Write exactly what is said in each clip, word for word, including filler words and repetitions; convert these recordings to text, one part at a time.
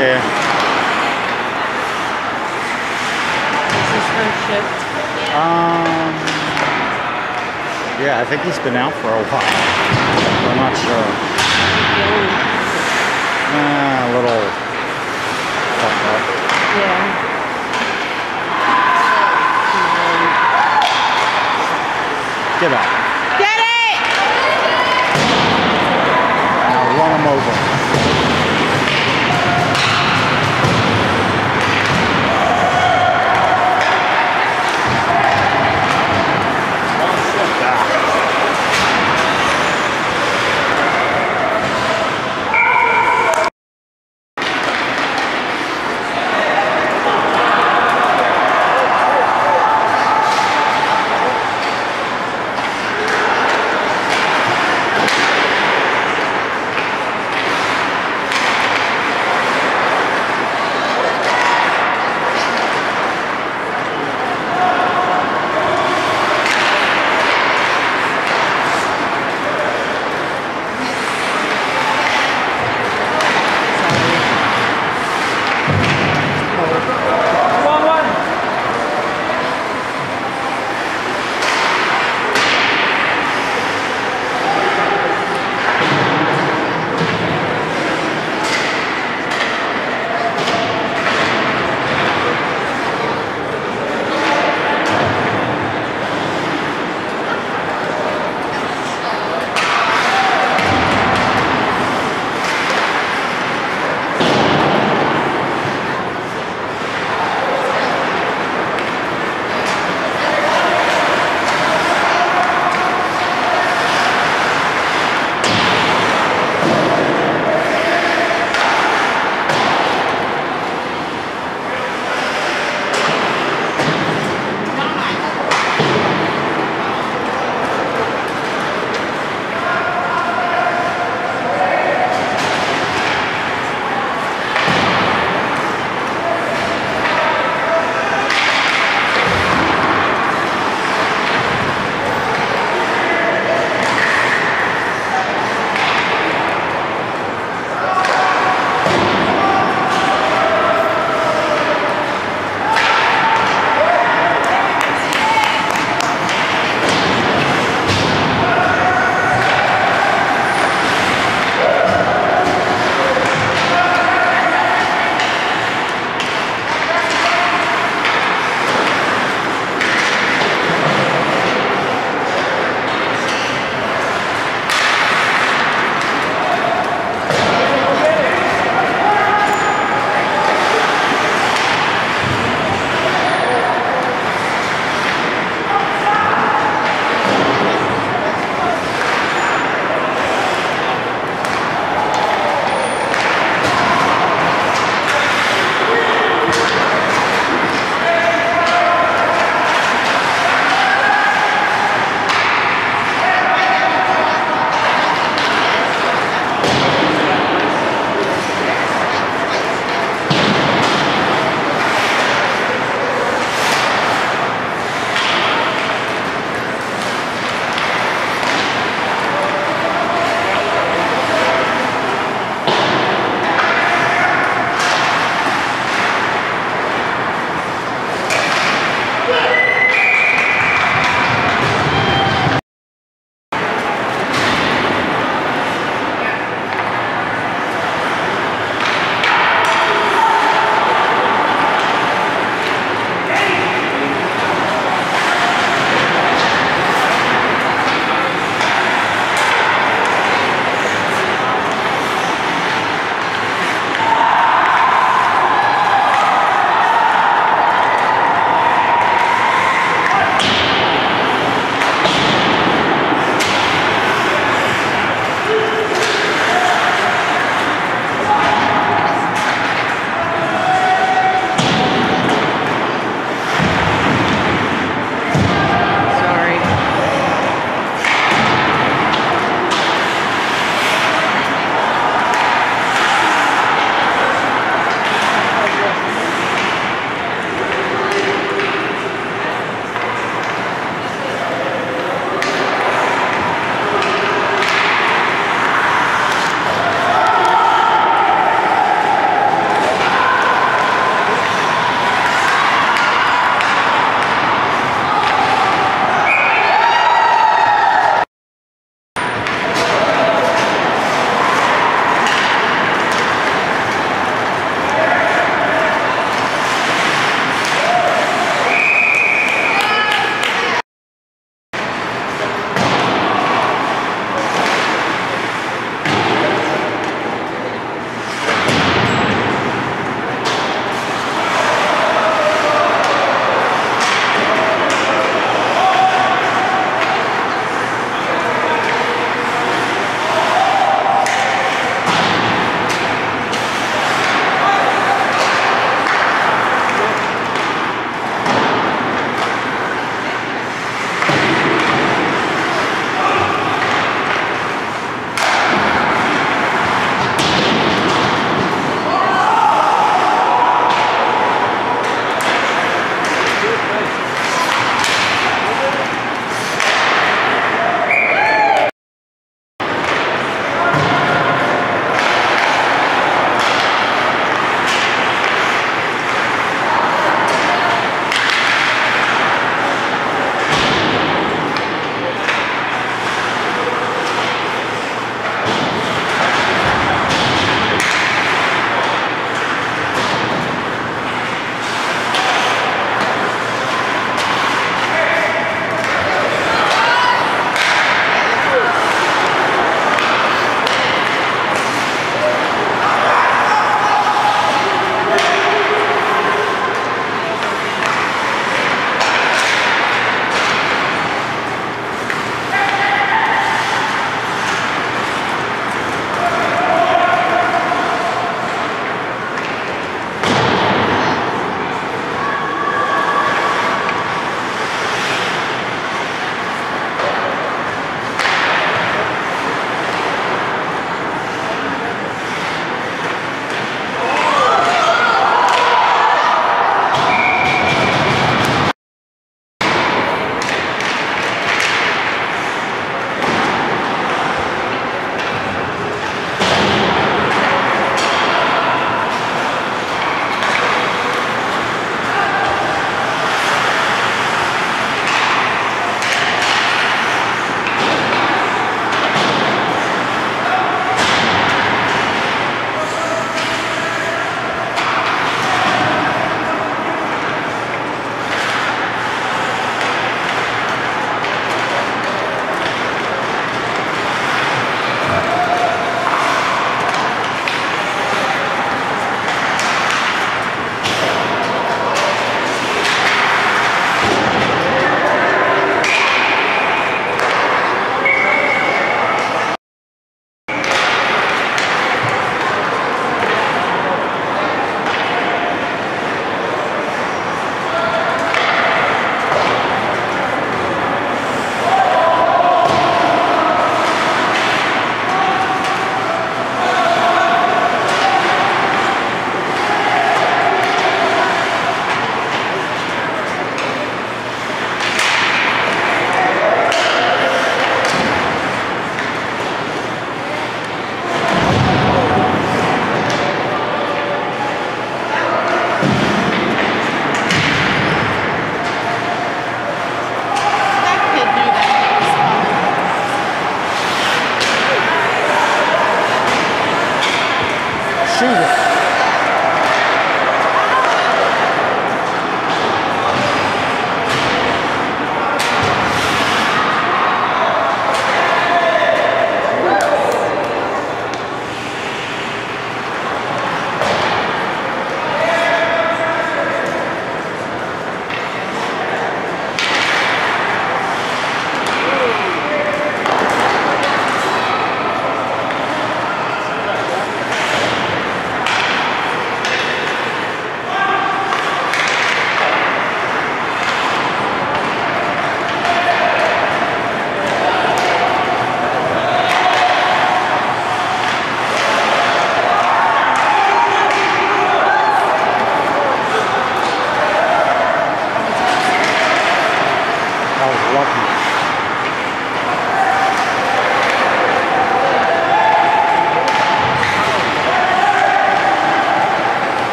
Yeah. This is her shift. Um, yeah, I think he's been out for a while. I'm not sure. Uh, a little fucked up. Yeah. Get up. Get it! Now run him over.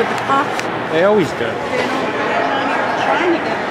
with the cops. They always do. They're not trying to get it.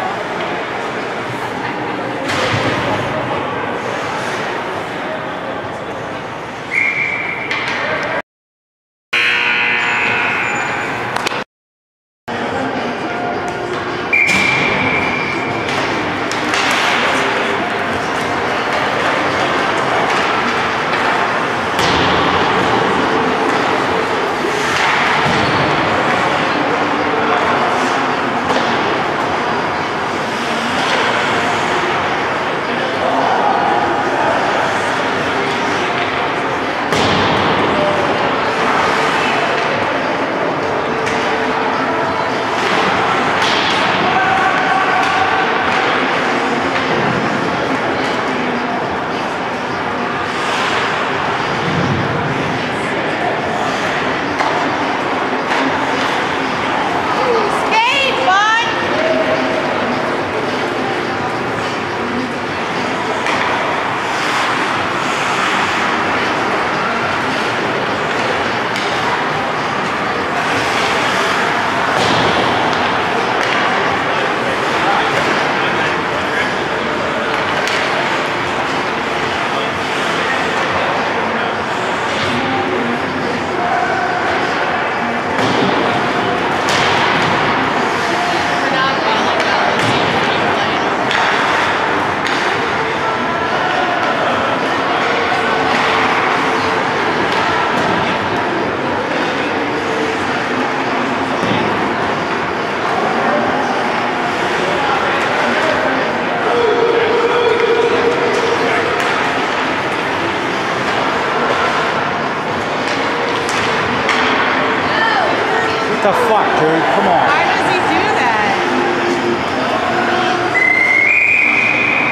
What the fuck, dude? Come on. Why does he do that?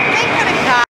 They could have got.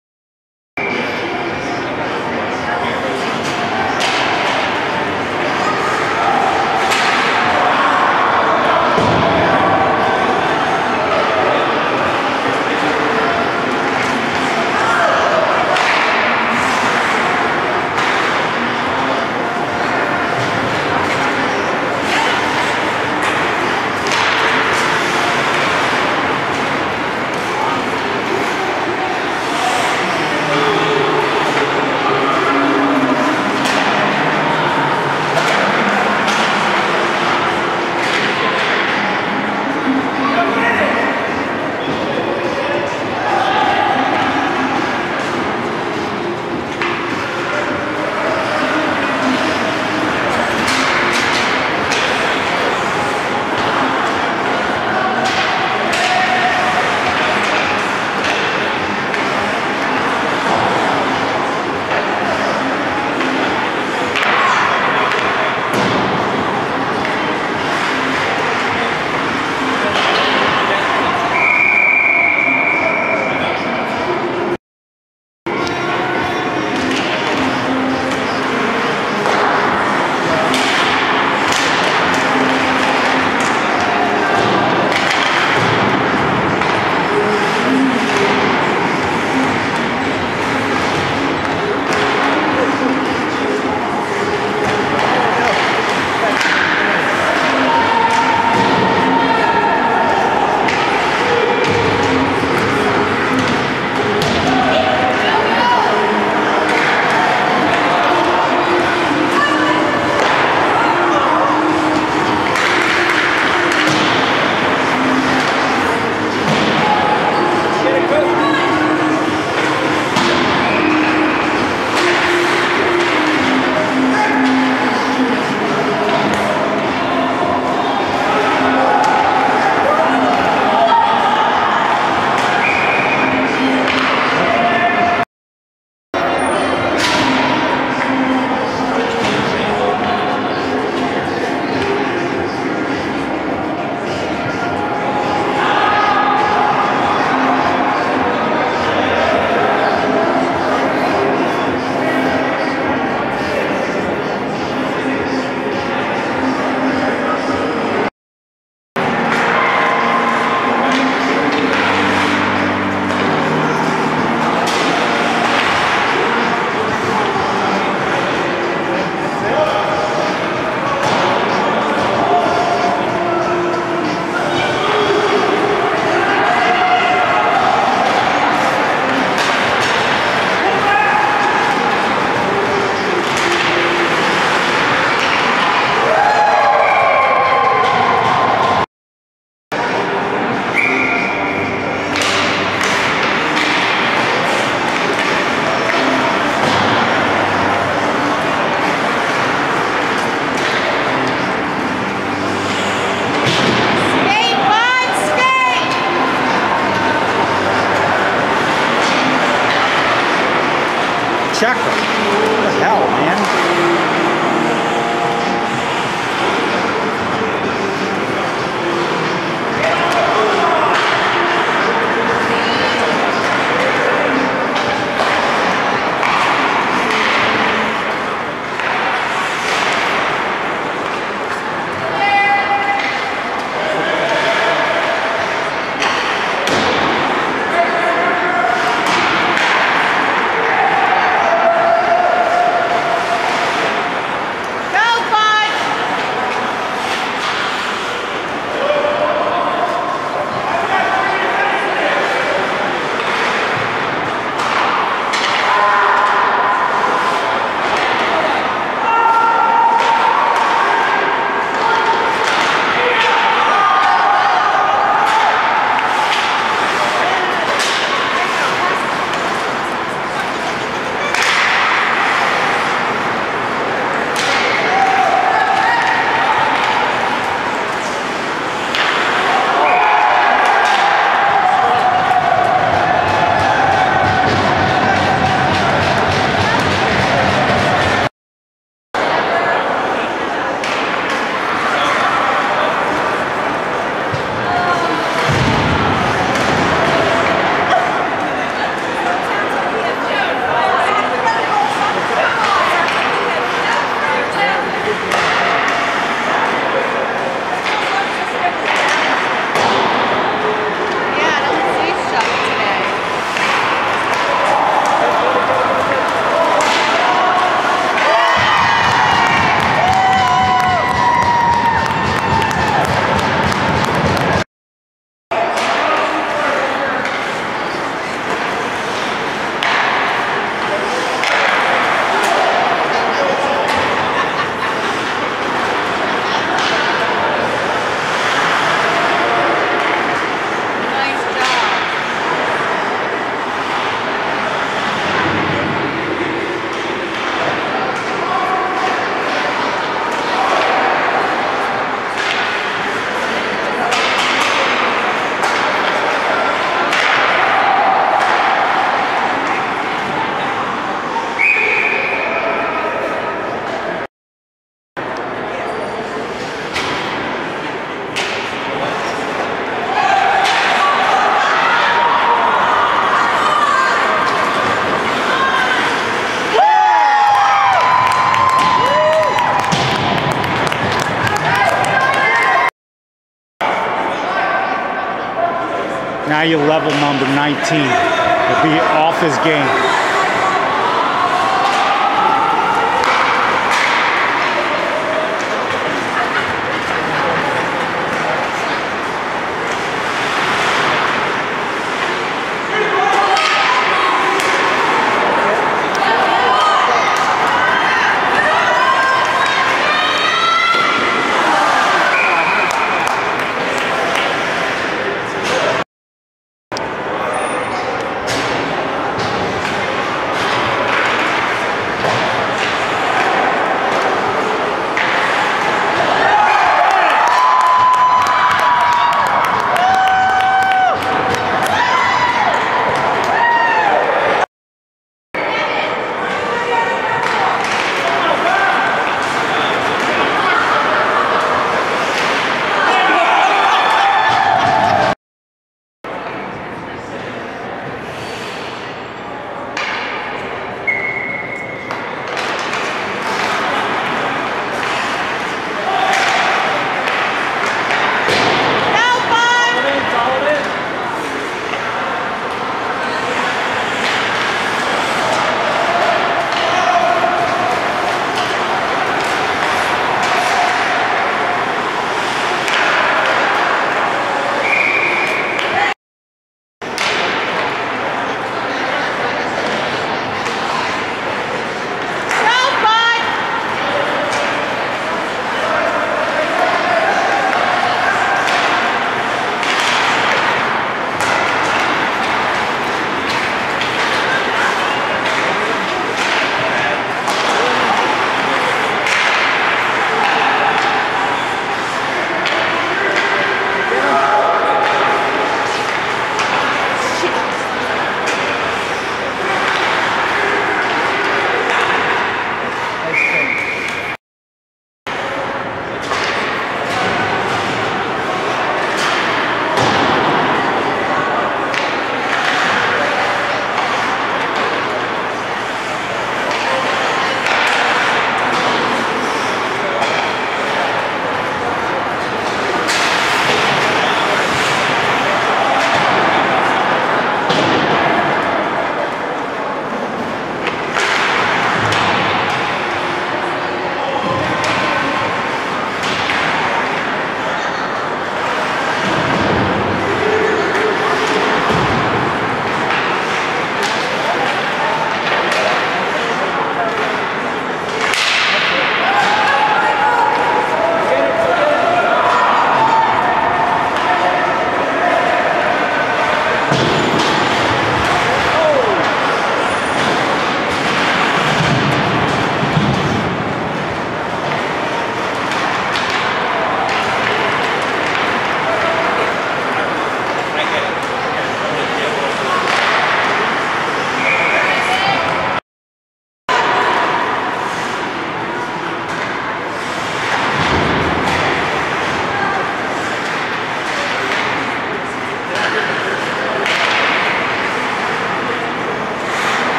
Now you level number nineteen. He'll be off his game.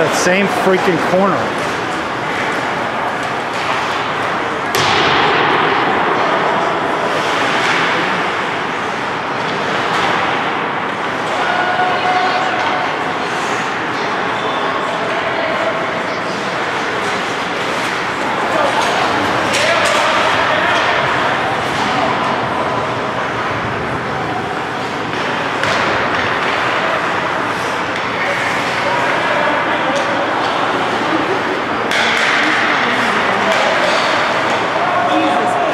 that same freaking corner. Come on.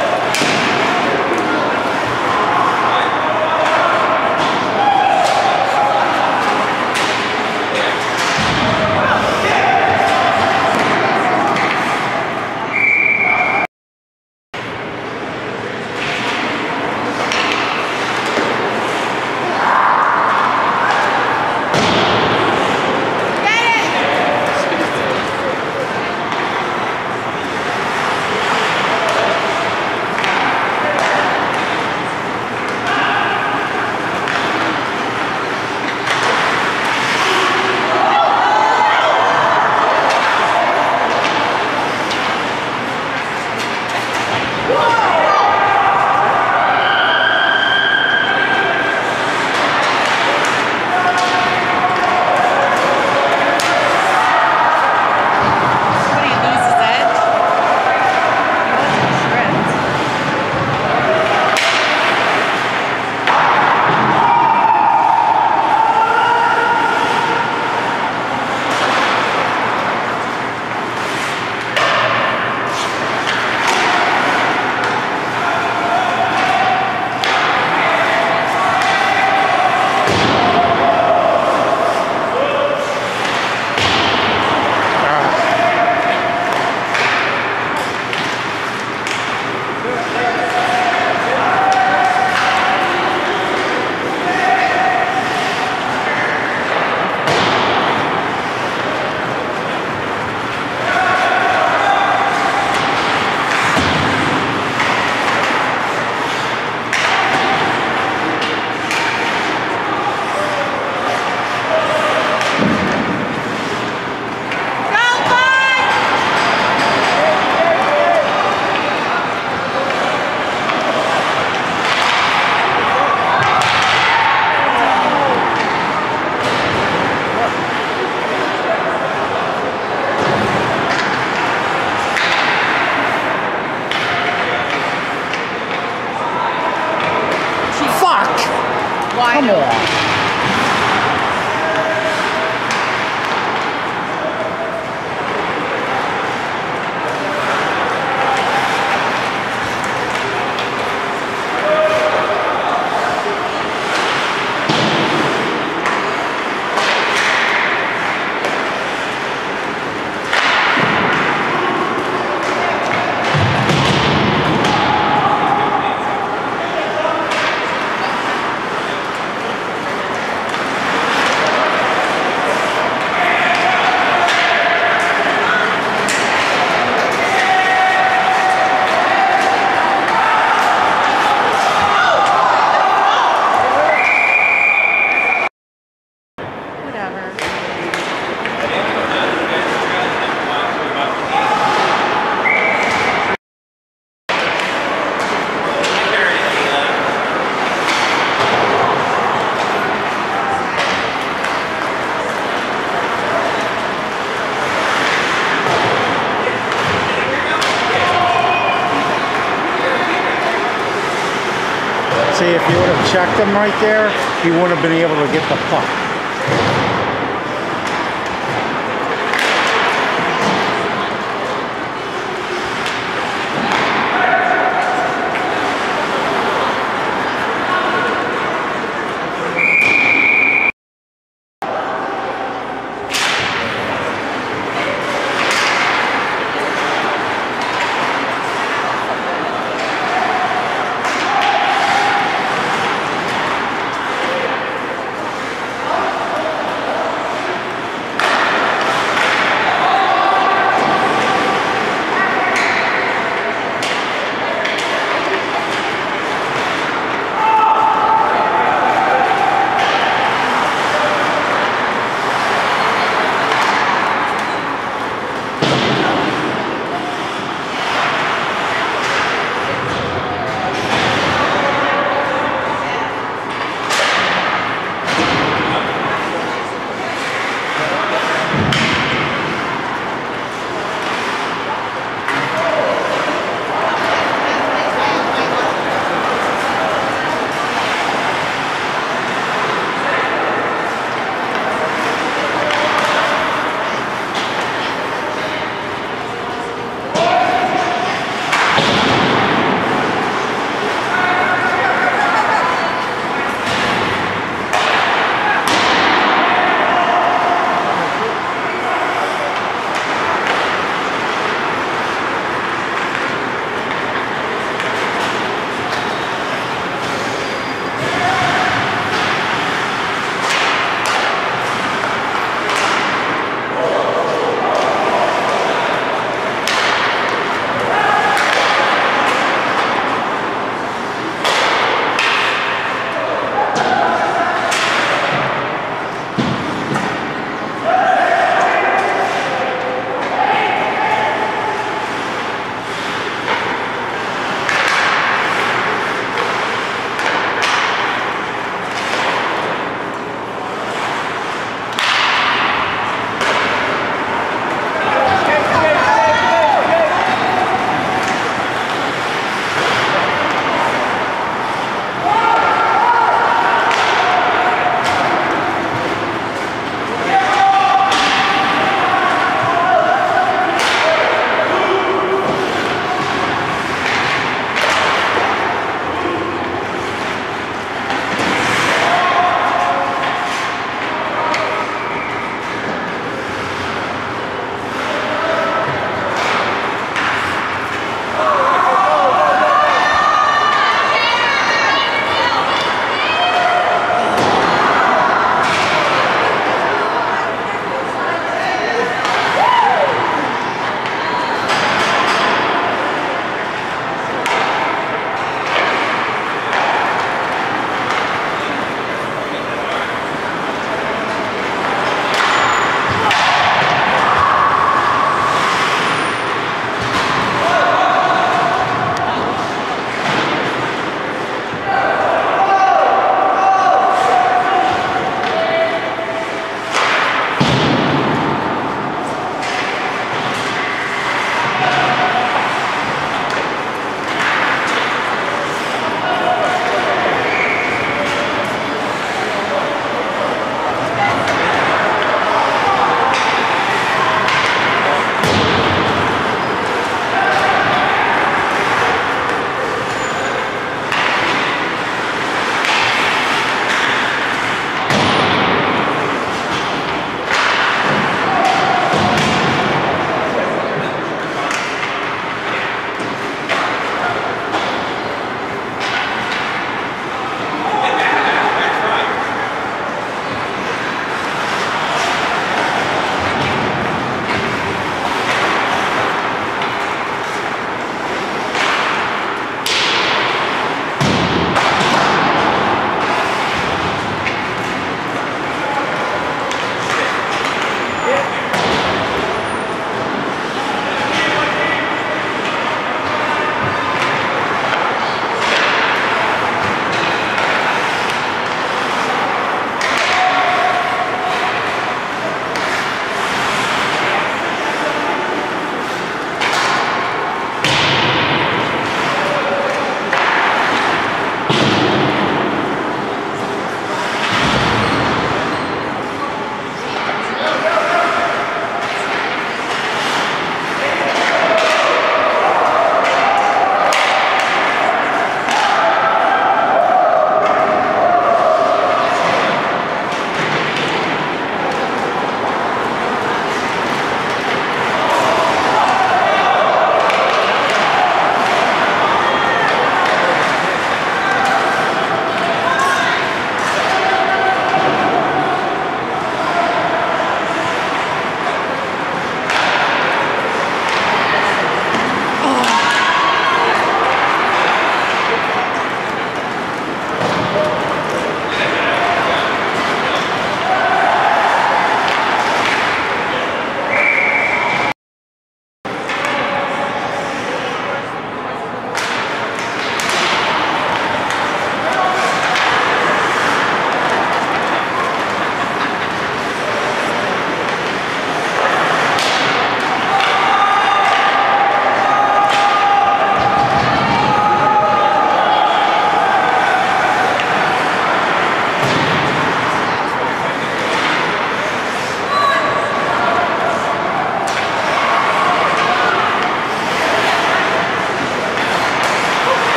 See, if you would have checked him right there, he wouldn't have been able to get the puck.